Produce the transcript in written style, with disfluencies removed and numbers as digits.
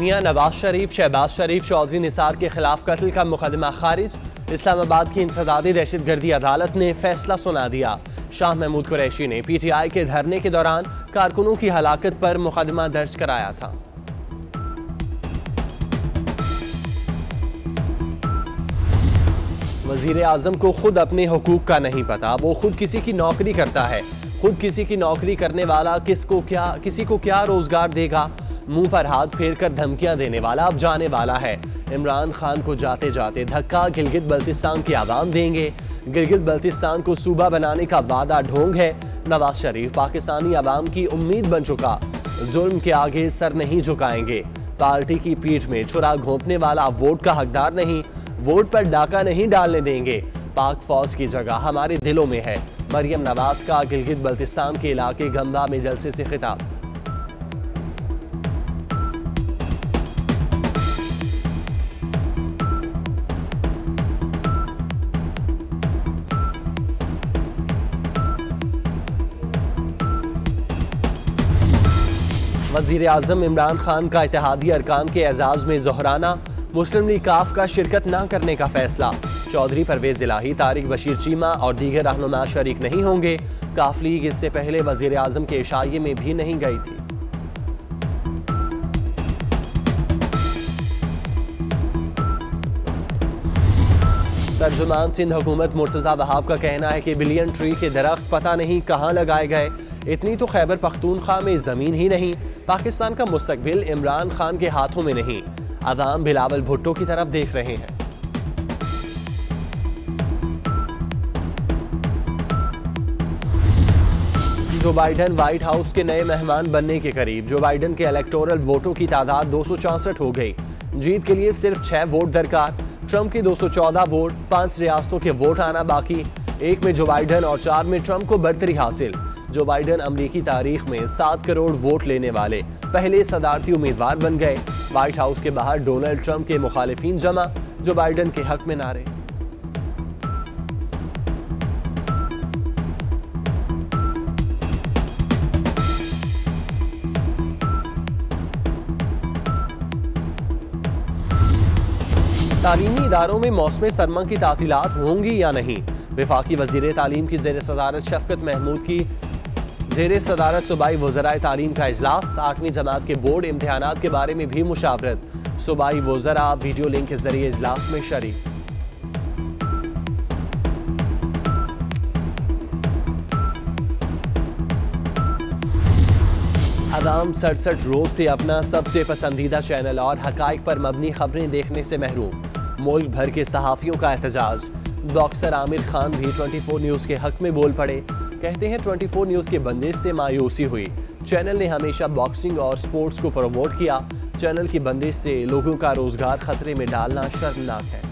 मियां नवाज शरीफ, शहबाज शरीफ, चौधरी निसार के खिलाफ कत्ल का मुकदमा खारिज। इस्लामाबाद की इंसदादी दहशतगर्दी अदालत ने फैसला सुना दिया। शत महमूद कुरैशी ने पीटीआई के धरने के दौरान कारकुनों की हलाकत पर मुकदमा दर्ज कराया था। वज़ीर आज़म को खुद अपने हुकूक का नहीं पता, वो खुद किसी की नौकरी करता है। खुद किसी की नौकरी करने वाला किसी को क्या रोजगार देगा। मुंह पर हाथ फेर कर धमकियां देने वाला अब जाने वाला है। इमरान खान को जाते जाते धक्का गिलगित बल्तिस्तान की आवाम देंगे। गिलगित बल्तिस्तान को सूबा बनाने का वादा ढोंग है। नवाज शरीफ पाकिस्तानी आवाम की उम्मीद बन चुका, जुल्म के आगे सर नहीं झुकाएंगे। पार्टी की पीठ में छुरा घोंपने वाला वोट का हकदार नहीं, वोट पर डाका नहीं डालने देंगे। पाक फौज की जगह हमारे दिलों में है। मरियम नवाज का गिलगित बल्तिस्तान के इलाके गंगा में जलसे से खिताब। वजीर आजम इमरान खान का इत्तेहादी अरकान के एजाज में जोहराना। मुस्लिम लीग काफ का शिरकत ना करने का फैसला। चौधरी परवेज़ इलाही, तारिक बशीर चीमा और दीगर रहनुमा शरीक नहीं होंगे। काफ लीग इससे पहले वज़ीर आज़म के इशारे में भी नहीं गई थी। तर्जुमान सिंध हुकूमत मुर्तजा वहाब का कहना है कि बिलियन ट्री के दरख्त पता नहीं कहाँ लगाए गए। इतनी तो खैबर पख्तूनख्वा में ज़मीन ही नहीं। पाकिस्तान का मुस्तकबिल इमरान खान के हाथों में नहीं, आजम भिलावल भुट्टो की तरफ देख रहे हैं। जो बाइडन व्हाइट हाउस के नए मेहमान बनने के करीब। जो बाइडन के इलेक्टोरल वोटों की तादाद 264 हो गई। जीत के लिए सिर्फ 6 वोट दरकार। ट्रंप के 214 वोट, 5 रियासतों के वोट आना बाकी। 1 में जो बाइडन और 4 में ट्रंप को बरतरी हासिल। जो बाइडन अमरीकी तारीख में 7 करोड़ वोट लेने वाले पहले सदारती उम्मीदवार बन गए। व्हाइट हाउस के बाहर डोनाल्ड ट्रंप के मुखालिफिन जमा, जो बाइडन के हक में नारे। तालीमी इदारों में मौसम सरमा की तातीलात होंगी या नहीं। वफाकी वजीर तालीम की जेर सदारत शफकत महमूद की जेर सदारत सूबाई वज़राए तालीम का अजलास। 8वीं जमात के बोर्ड इम्तहानात के बारे में भी मुशावरत। सूबाई वज़रा वीडियो लिंक के जरिए अजलास में शरीक। आवाम 67 रोज से अपना सबसे पसंदीदा चैनल और हकायक पर मबनी खबरें देखने से महरूम। मुल्क भर के सहाफ़ियों का एहतजाज। डॉक्टर आमिर खान भी 24 न्यूज़ के हक में बोल पड़े। कहते हैं 24 न्यूज़ के बंदिश से मायूसी हुई। चैनल ने हमेशा बॉक्सिंग और स्पोर्ट्स को प्रमोट किया। चैनल की बंदिश से लोगों का रोजगार खतरे में डालना शर्मनाक है।